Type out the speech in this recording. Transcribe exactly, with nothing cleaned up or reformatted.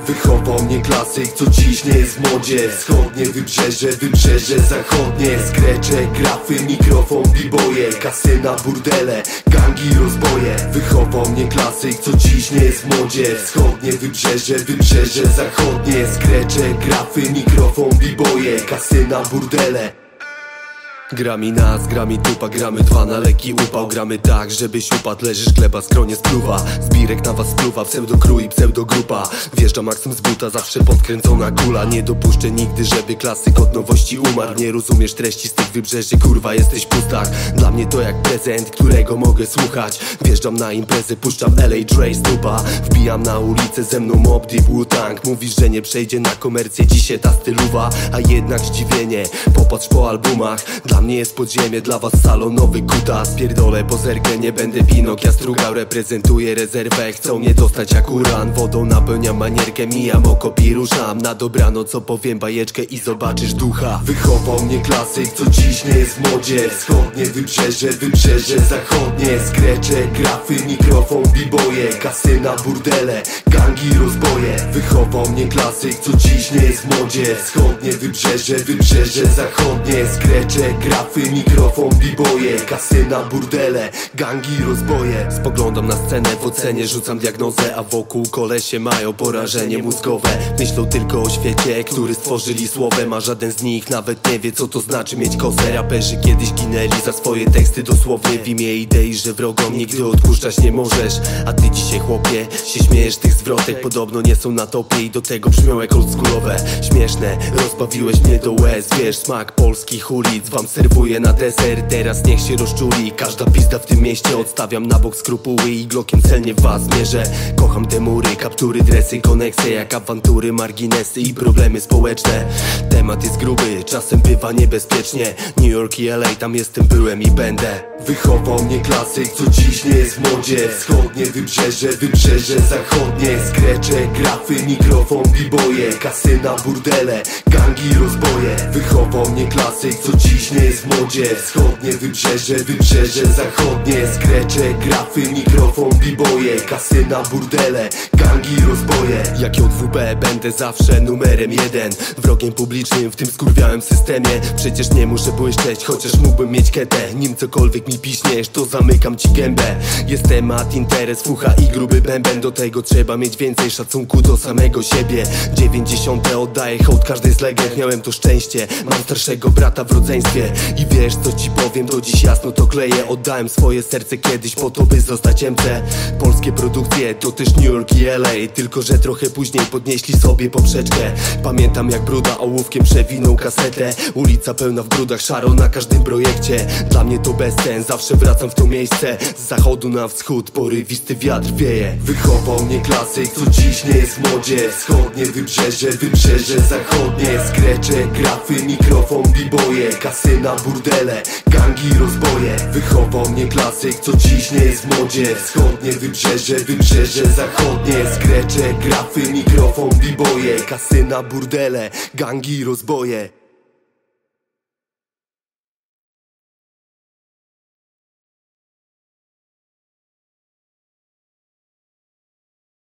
Wychował mnie klasyk, co dziś nie jest w modzie. Wschodnie wybrzeże, wybrzeże zachodnie. Skrecze, grafy, mikrofon, b-boje, kasyna, burdele, gangi, rozboje. Wychował mnie klasyk, co dziś nie jest w modzie. Wschodnie wybrzeże, wybrzeże zachodnie. Skrecze, grafy, mikrofon, b-boje, kasyna, burdele. Grami nas, grami dupa, gramy dwa na leki upał. Gramy tak, żebyś upadł, leżysz gleba, skronie spluwa. Zbirek na was spluwa, pseudokrój i pseudogrupa. Wjeżdża maksym z buta, zawsze podkręcona kula. Nie dopuszczę nigdy, żeby klasyk od nowości umarł. Nie rozumiesz treści z tych wybrzeży, kurwa jesteś pustak. Dla mnie to jak prezent, którego mogę słuchać. Wjeżdżam na imprezy, puszczam L A, Dre, Snoopa. Wbijam na ulicę, ze mną Mobb Deep, Wu Tang. Mówisz, że nie przejdzie na komercję dzisiaj ta styluwa. A jednak zdziwienie, popatrz po albumach. Dla mnie jest podziemie, dla was salonowy kutas. Pierdolę pozerkę, nie będę winok, ja strugał. Reprezentuję rezerwę, chcą mnie dostać jak uran. Wodą napełniam manierkę, mijam oko i ruszam. Na dobranoc opowiem bajeczkę i zobaczysz ducha. Wychował mnie klasyk, co dziś nie jest w modzie. Wschodnie wybrzeże, wybrzeże zachodnie. Skrecze, grafy, mikrofon, b-boje, kasyna, burdele, gangi, rozboje. Wychował mnie klasyk, co dziś nie jest w modzie. Wschodnie wybrzeże, wybrzeże zachodnie. Skrecze, grafy, mikrofon, b-boje, kasyna, burdele, gangi, rozboje. Spoglądam na scenę, w ocenie rzucam diagnozę. A wokół kolesie mają porażenie mózgowe. Myślą tylko o świecie, który stworzyli słowem. A żaden z nich nawet nie wie, co to znaczy mieć kosę. Raperzy kiedyś ginęli za swoje teksty dosłownie. W imię idei, że wrogom nigdy odpuszczać nie możesz. A ty dzisiaj, chłopie, się śmiejesz tych zwrotek. Podobno nie są na topie i do tego brzmią jak oldschoolowe. Śmieszne, rozbawiłeś mnie do łez. Wiesz, smak polskich ulic wam serwuję na deser, teraz niech się rozczuli. Każda pizda w tym mieście, odstawiam na bok skrupuły i glockiem celnie w was mierzę. Kocham te mury, kaptury, dresy, koneksje, jak awantury, marginesy i problemy społeczne. Temat jest gruby, czasem bywa niebezpiecznie. New York i L A, tam jestem, byłem i będę. Wychował mnie klasyk, co dziś nie jest w modzie. Wschodnie wybrzeże, wybrzeże zachodnie. Skrecze, grafy, mikrofon, b-boje, kasyna, burdele, gangi, rozboje. Wychował mnie klasyk, co dziś nie jest w modzie. Wschodnie wybrzeże, wybrzeże zachodnie. Skrecze, grafy, mikrofon, b-boje, kasyna, burdele, gangi, rozboje. Jak J W B będę zawsze numerem jeden. Wrogiem publicznym w tym skurwiałym systemie. Przecież nie muszę błyszczeć, chociaż mógłbym mieć ketę. Nim cokolwiek mi piśniesz, to zamykam ci gębę. Jest temat, interes, fucha i gruby bęben. Do tego trzeba mieć więcej szacunku do samego siebie. Dziewięćdziesiąte oddaję hołd każdej z legend. Miałem to szczęście, mam starszego brata w rodzeństwie. I wiesz, co ci powiem, do dziś jasno to kleję. Oddałem swoje serce kiedyś po to, by zostać M C. Polskie produkcje, to też New York i L A. Tylko, że trochę później podnieśli sobie poprzeczkę. Pamiętam, jak bruda ołówkiem przewinął kasetę. Ulica pełna w brudach, szaro na każdym projekcie. Dla mnie to bez sen, zawsze wracam w to miejsce. Z zachodu na wschód, porywisty wiatr wieje. Wychował mnie klasyk, co dziś nie jest w modzie. Wschodnie wybrzeże, wybrzeże zachodnie. Skrecze, grafy, mikrofon, b-boje, kasyna, burdele, gangi, rozboje. Wychował mnie klasyk, co dziś nie jest w modzie. Wschodnie wybrzeże, wybrzeże zachodnie. Skrecze, grafy, mikrofon, b-boje, kasyna, burdele, gangi, rozboje.